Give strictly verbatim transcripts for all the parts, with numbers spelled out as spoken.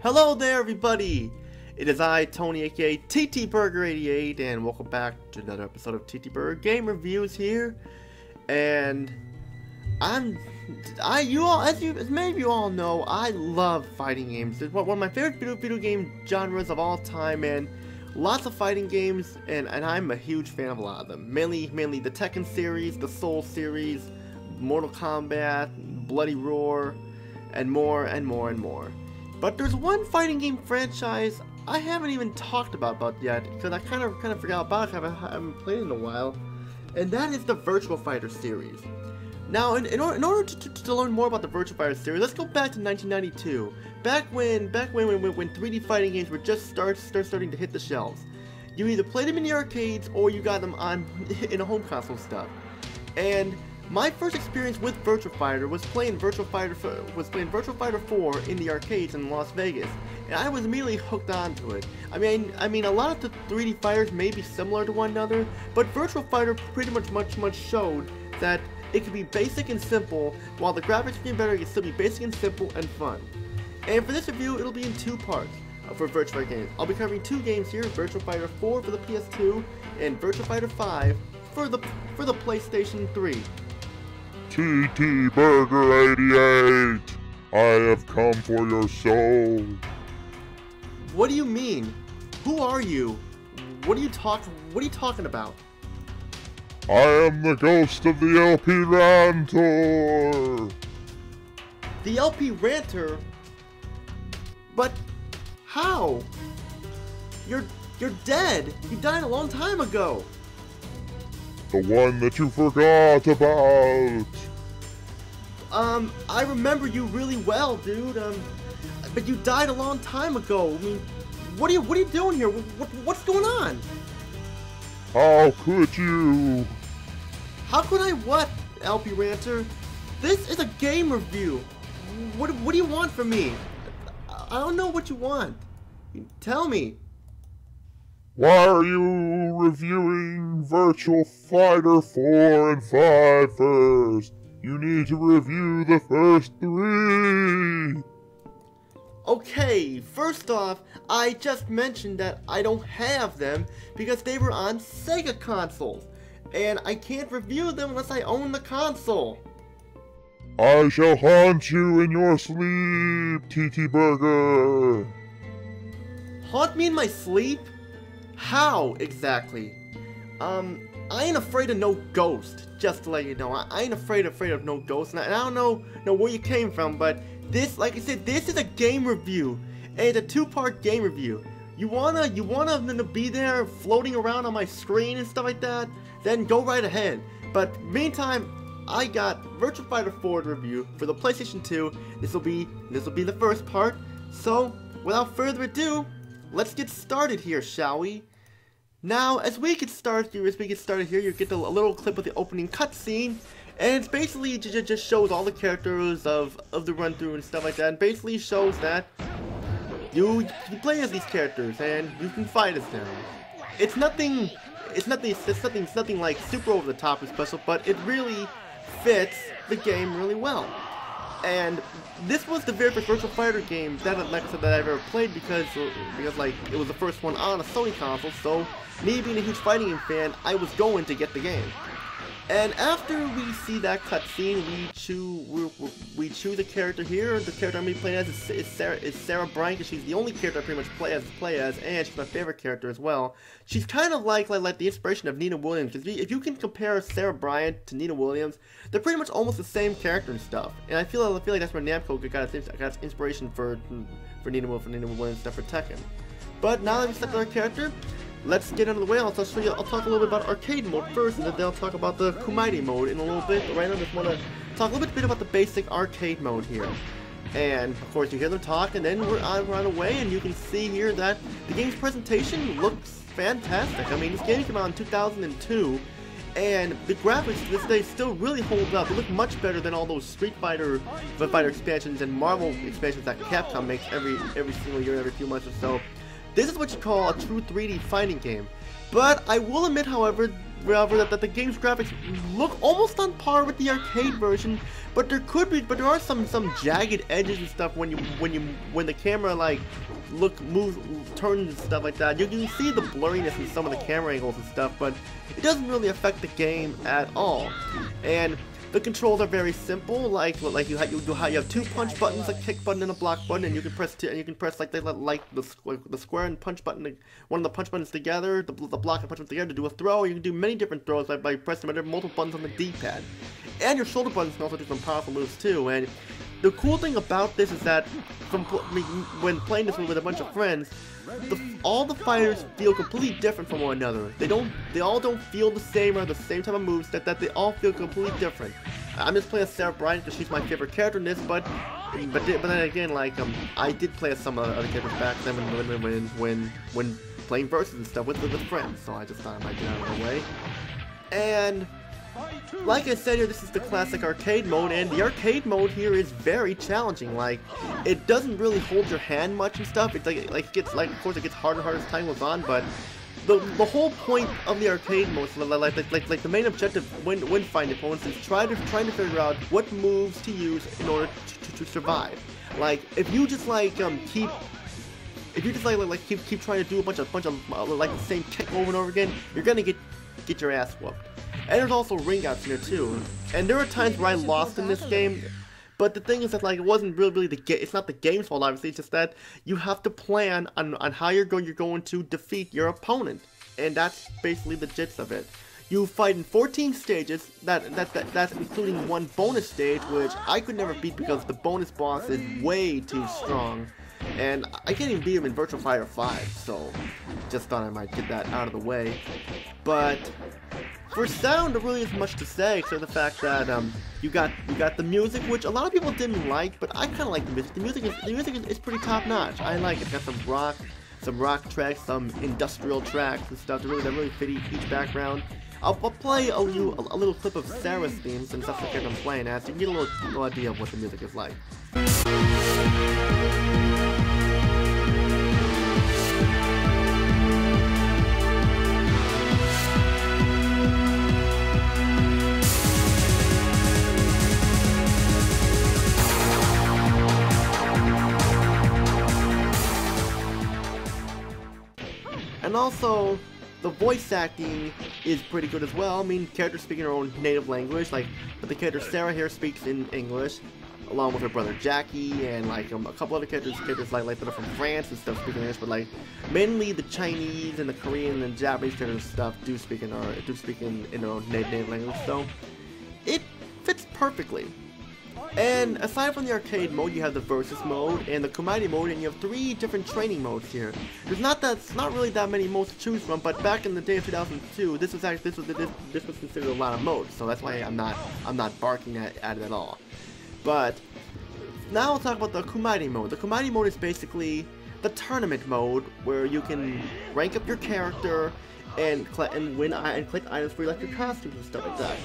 Hello there everybody! It is I, Tony, aka T T Burger eighty-eight, and welcome back to another episode of TTBurger Game Reviews here. And I'm, I, you all, as you, as many of you all know, I love fighting games. It's one of my favorite video, video game genres of all time, and lots of fighting games, and, and I'm a huge fan of a lot of them. Mainly, mainly the Tekken series, the Soul series, Mortal Kombat, Bloody Roar, and more and more and more. But there's one fighting game franchise I haven't even talked about about yet, because I kind of kind of forgot about it, I haven't played in a while, and that is the Virtua Fighter series. Now, in, in, or, in order to, to, to learn more about the Virtua Fighter series, let's go back to nineteen ninety-two, back when back when when, when three D fighting games were just start, start starting to hit the shelves. You either played them in the arcades or you got them on in a home console stuff. And my first experience with Virtua Fighter was playing Virtua Fighter was playing Virtua Fighter four in the arcades in Las Vegas, and I was immediately hooked onto it. I mean, I mean, a lot of the three D fighters may be similar to one another, but Virtua Fighter pretty much much much showed that it could be basic and simple, while the graphics being better, it could still be basic and simple and fun. And for this review, it'll be in two parts for Virtua Fighter games. I'll be covering two games here: Virtua Fighter four for the P S two and Virtua Fighter five for the for the PlayStation three. T T Burger eighty-eight, I have come for your soul. What do you mean? Who are you? What are you talking? What are you talking about? I am the ghost of the L P Ranter. The L P Ranter? But how? You're you're dead. You died a long time ago. The one that you forgot about. Um, I remember you really well, dude. Um, but you died a long time ago. I mean, what are you, what are you doing here? What, what's going on? How could you? How could I what, L P Ranter? This is a game review. What, what do you want from me? I don't know what you want. Tell me. Why are you reviewing Virtua Fighter four and five first? You need to review the first three! Okay, first off, I just mentioned that I don't have them because they were on Sega consoles, and I can't review them unless I own the console. I shall haunt you in your sleep, TTBurger! Haunt me in my sleep? How exactly? Um, I ain't afraid of no ghost. Just to let you know, I, I ain't afraid afraid of no ghost. And I, and I don't know know where you came from, but this, like I said, this is a game review, and it's a two-part game review. You wanna you wanna them to be there, floating around on my screen and stuff like that? Then go right ahead. But meantime, I got Virtua Fighter four review for the PlayStation two. This will be this will be the first part. So without further ado, let's get started here, shall we? Now, as we get started here, as we get started here, you get a little clip of the opening cutscene, and it's basically j j just shows all the characters of of the run-through and stuff like that, and basically shows that you you play as these characters and you can fight as them. It's nothing, it's nothing, it's nothing, it's nothing like super over the top or special, but it really fits the game really well. And this was the very first Virtua Fighter game that, like I said, that I've ever played because because like it was the first one on a Sony console. So me being a huge fighting game fan, I was going to get the game. And after we see that cutscene, we choose we, we choose a character here. The character I'm gonna be playing as is, is Sarah is Sarah Bryant, because she's the only character I pretty much play as play as, and she's my favorite character as well. She's kind of like like, like the inspiration of Nina Williams, because if you can compare Sarah Bryant to Nina Williams, they're pretty much almost the same character and stuff. And I feel I feel like that's where Namco got its, got its inspiration for for Nina Williams, for Nina Williams stuff for Tekken. But now that we set our character, let's get out of the way. I'll show you. I'll talk a little bit about arcade mode first, and then I'll talk about the Kumaite mode in a little bit. But right now, I just want to talk a little bit about the basic arcade mode here. And of course, you hear them talk, and then we're on, we're on the way, and you can see here that the game's presentation looks fantastic. I mean, this game came out in two thousand two, and the graphics to this day still really hold up. They look much better than all those Street Fighter, Fighter expansions and Marvel expansions that Capcom makes every every single year, every few months or so. This is what you call a true three D fighting game, but I will admit, however, rather that, that the game's graphics look almost on par with the arcade version, but there could be, but there are some some jagged edges and stuff when you when you when the camera like look moves turns and stuff like that. You can see the blurriness in some of the camera angles and stuff, but it doesn't really affect the game at all. And the controls are very simple, like like you have you, you have two punch buttons, a kick button and a block button, and you can press two, and you can press like they like the the square and punch button, to, one of the punch buttons together, the, the block and punch buttons together to do a throw. You can do many different throws by, by pressing multiple buttons on the D-pad, and your shoulder buttons can also do some powerful moves too. And the cool thing about this is that from, when playing this with a bunch of friends, the, all the fighters feel completely different from one another. They don't, they all don't feel the same or the same type of moves. That that they all feel completely different. I'm just playing as Sarah Bryant because she's my favorite character in this, but but but then again, like um, I did play as some other characters back then when when when when, when playing versus and stuff with with friends. So I just thought I might get out of the way. And like I said here, this is the classic arcade mode, and the arcade mode here is very challenging. Like, it doesn't really hold your hand much and stuff. It's like, like it gets, like, of course, it gets harder and harder as time goes on. But the the whole point of the arcade mode, like like like, like the main objective when when fighting opponents is try to trying to figure out what moves to use in order to, to, to survive. Like, if you just like um keep. If you just like like keep keep trying to do a bunch of bunch of uh, like the same kick over and over again, you're gonna get get your ass whooped. And there's also ring outs in here too. And there were times where I lost in this game, but the thing is that like it wasn't really, really the game. It's not the game's fault, obviously. It's just that you have to plan on on how you're going you're going to defeat your opponent, and that's basically the gist of it. You fight in fourteen stages. That that that that's including one bonus stage, which I could never beat because the bonus boss is way too strong, and I can't even beat him in Virtua Fighter five. So, just thought I might get that out of the way, but. For sound, there really isn't much to say except the fact that um, you got you got the music, which a lot of people didn't like, but I kind of like the music. The music is the music is, is pretty top notch. I like it. It's got some rock, some rock tracks, some industrial tracks and stuff that really that really fit each background. I'll, I'll play a, new, a, a little clip of Sarah's theme since that's the kind I'm playing as, so you can get a little, little idea of what the music is like. And also, the voice acting is pretty good as well. I mean, characters speaking their own native language, like, but the character Sarah here speaks in English, along with her brother Jackie, and like um, a couple other characters, characters like, like that are from France and stuff speaking English, but like, mainly the Chinese and the Korean and Japanese characters and stuff do speak in, our, do speak in, in their own native, native language, so it fits perfectly. And aside from the arcade mode, you have the versus mode and the Komite mode, and you have three different training modes here. There's not that, not really that many modes to choose from, but back in the day of two thousand two, this was actually, this was this, this was considered a lot of modes, so that's why I'm not I'm not barking at, at it at all. But now we'll talk about the Komite mode. The Komite mode is basically the tournament mode where you can rank up your character and and win and collect items for like your costumes and stuff like that.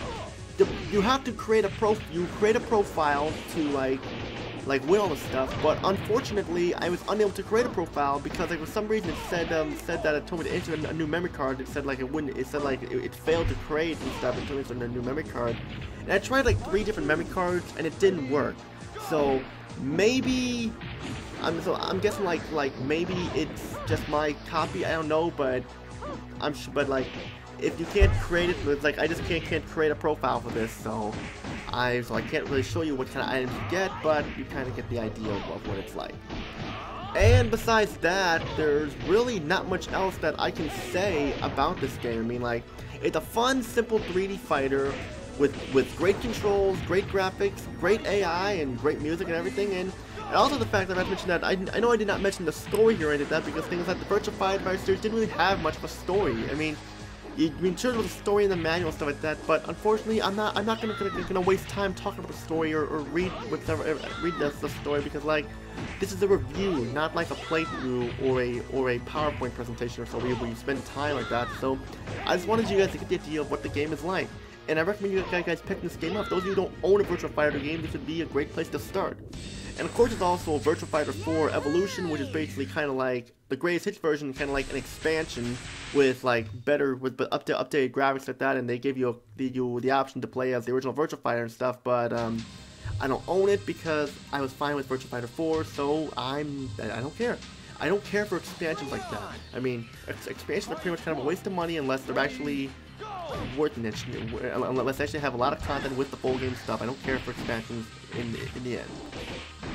The, you have to create a prof you create a profile to like like win all this stuff, but unfortunately I was unable to create a profile because like for some reason it said um said that it told me to enter a new memory card. It said like it wouldn't it said like it, it failed to create and stuff and told me to enter a new memory card. And I tried like three different memory cards and it didn't work. So maybe I'm so I'm guessing like like maybe it's just my copy. I don't know, but I'm sure but like. If you can't create it, it's like I just can't can't create a profile for this, so I so I can't really show you what kind of items you get, but you kind of get the idea of, of what it's like. And besides that, there's really not much else that I can say about this game. I mean, like it's a fun, simple three D fighter with with great controls, great graphics, great A I, and great music and everything. And And also the fact that I mentioned that, I, I know I did not mention the story here or anything like that, because things like the Virtua Fighter series didn't really have much of a story. I mean, you, I mean, sure there was a story in the manual and stuff like that, but unfortunately I'm not I'm not gonna gonna, gonna waste time talking about the story or, or read whatever read the, the story, because like this is a review, not like a playthrough or a or a PowerPoint presentation or so where you spend time like that. So I just wanted you guys to get the idea of what the game is like, and I recommend you guys pick this game up. Those of you who don't own a Virtua Fighter game, this would be a great place to start. And of course it's also Virtua Fighter four Evolution, which is basically kind of like the greatest hits version, kind of like an expansion with like better, with up to updated graphics like that, and they give you the, you the option to play as the original Virtua Fighter and stuff, but um, I don't own it because I was fine with Virtua Fighter four, so I'm, I don't care. I don't care for expansions like that. I mean, ex expansions are pretty much kind of a waste of money unless they're actually worth it, unless they actually have a lot of content with the full game stuff. I don't care for expansions in, in the end.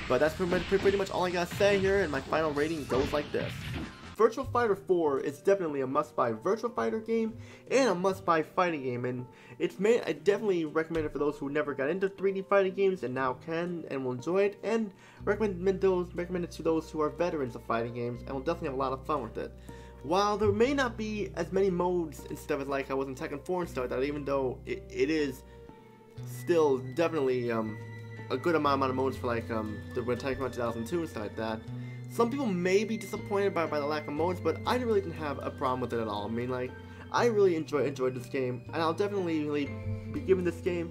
But that's pretty much, pretty much all I gotta say here, and my final rating goes like this. Virtua Fighter four is definitely a must-buy Virtua Fighter game and a must-buy fighting game, and it's made, I definitely recommend it for those who never got into three D fighting games and now can and will enjoy it, and recommend those recommend it to those who are veterans of fighting games and will definitely have a lot of fun with it. While there may not be as many modes and stuff as like I was in Tekken four and stuff like that, even though it, it is still definitely um, a good amount of modes for like um, the Tekken two thousand two and stuff like that. Some people may be disappointed by, by the lack of modes, but I really didn't have a problem with it at all. I mean, like, I really enjoy, enjoyed this game, and I'll definitely really be giving this game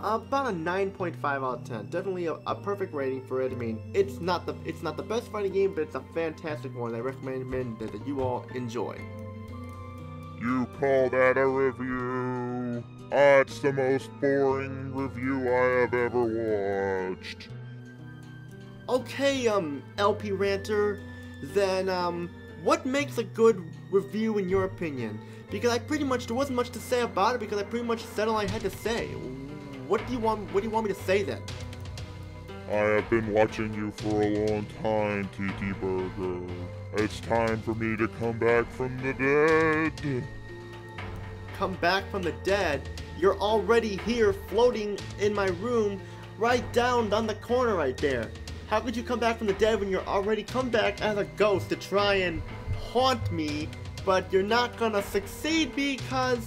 about a nine point five out of ten. Definitely a, a perfect rating for it. I mean, it's not the it's not the best fighting game, but it's a fantastic one. I recommend that, that you all enjoy. You call that a review? Oh, it's the most boring review I have ever watched. Okay, um, L P Ranter, then, um, what makes a good review in your opinion? Because I pretty much, there wasn't much to say about it because I pretty much said all I had to say. What do you want, what do you want me to say then? I have been watching you for a long time, TTBurger. It's time for me to come back from the dead. Come back from the dead? You're already here floating in my room, right down on the corner right there. How could you come back from the dead when you're already come back as a ghost to try and haunt me, but you're not gonna succeed because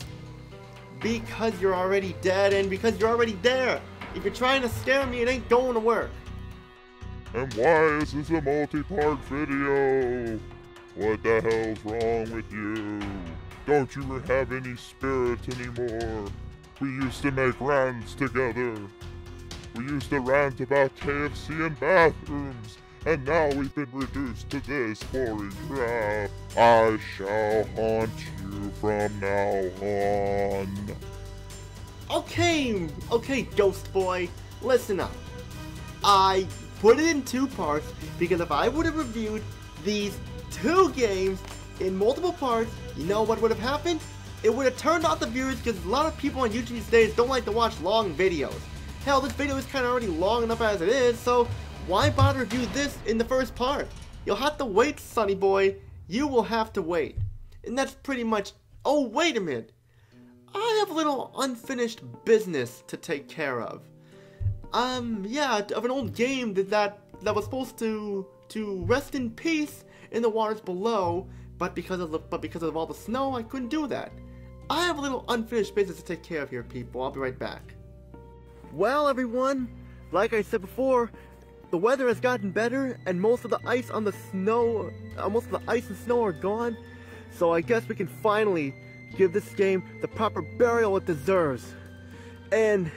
because you're already dead and because you're already there. If you're trying to scare me, it ain't going to work. And why is this a multi-part video? What the hell's wrong with you? Don't you have any spirit anymore? We used to make rants together. We used to rant about K F C and bathrooms, and now we've been reduced to this boring crap. I shall haunt you from now on. Okay, okay, Ghost Boy, listen up. I put it in two parts because if I would have reviewed these two games in multiple parts, you know what would have happened? It would have turned off the viewers because a lot of people on YouTube these days don't like to watch long videos. Hell, this video is kind of already long enough as it is, so why bother review this in the first part? You'll have to wait, Sonny Boy. You will have to wait. And that's pretty much... Oh, wait a minute. I have a little unfinished business to take care of. Um, yeah, of an old game that that, that was supposed to to rest in peace in the waters below, but because of the, but because of all the snow, I couldn't do that. I have a little unfinished business to take care of here, people. I'll be right back. Well, everyone, like I said before, the weather has gotten better, and most of the ice on the snow, uh, most of the ice and snow are gone, so I guess we can finally give this game the proper burial it deserves. And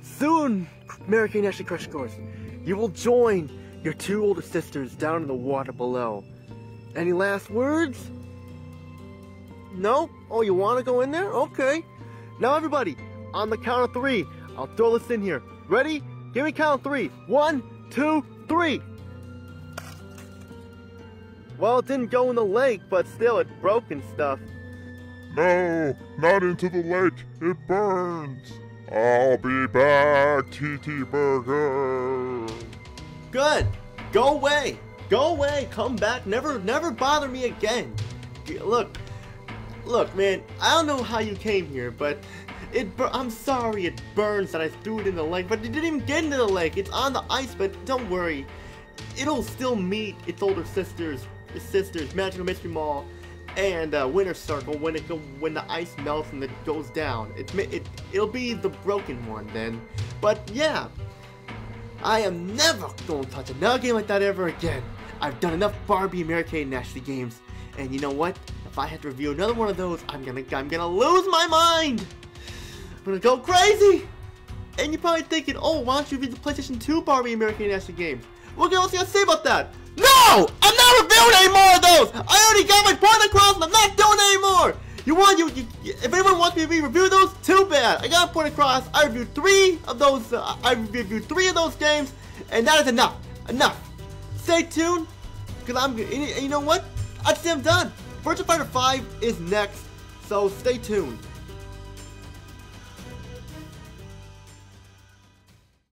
soon, American National Crash Course, you will join your two older sisters down in the water below. Any last words? No? Oh, you want to go in there? Okay. Now, everybody, on the count of three, I'll throw this in here. Ready? Give me count three. One, two, three. Well, it didn't go in the lake, but still, it broke and stuff. No, not into the lake. It burns. I'll be back, TTBurger. Good. Go away. Go away. Come back. Never, never bother me again. Look, look, man. I don't know how you came here, but. It bur I'm sorry it burns that I threw it in the lake, but it didn't even get into the lake. It's on the ice, but don't worry. It'll still meet its older sisters, its sisters, Magical Mystery Mall, and uh, Winter Circle when it go when the ice melts and it goes down. It, it, it'll be the broken one then. But yeah, I am never going to touch another game like that ever again. I've done enough Barbie American Nasty games, and you know what? If I had to review another one of those, I'm gonna I'm gonna lose my mind! I'm gonna go crazy! And you're probably thinking, oh, why don't you read the PlayStation two Barbie American Nasty games? What else you gotta say about that? No! I'm not reviewing any more of those! I already got my point across and I'm not doing it anymore! You want, you, you, if anyone wants me to re-review those, too bad! I got a point across, I reviewed three of those, uh, I reviewed three of those games, and that is enough! Enough! Stay tuned, because I'm, and you know what? I'd say I'm done! Virtua Fighter five is next, so stay tuned.